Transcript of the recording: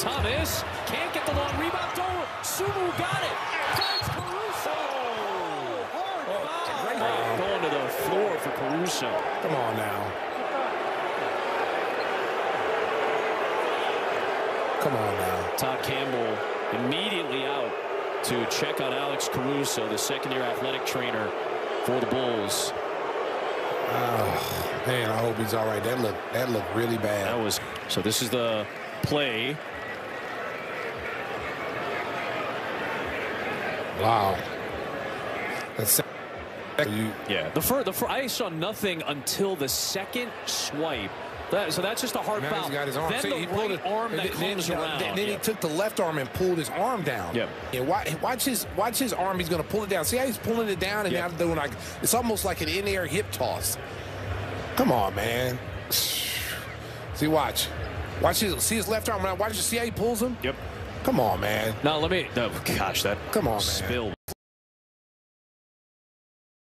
Thomas can't get the long rebound. Sumu got it. Finds Caruso. Oh, going to the floor for Caruso. Come on now. Come on now. Todd Campbell immediately out to check on Alex Caruso, the second-year athletic trainer for the Bulls. Oh, man, I hope he's all right. That looked really bad. That was so. This is the play. Wow. That's yeah. I saw nothing until the second swipe. So that's just a hard foul. He's got his arm. Then see, the right arm that comes around. Then he took the left arm and pulled his arm down. Yep. Yeah. Watch his arm. He's going to pull it down. See how he's pulling it down and now doing like it's almost like an in-air hip toss. Come on, man. See, watch his left arm. Watch. See how he pulls him. Yep. Come on, man. No, let me. No, gosh, that. Come on, man. Spill.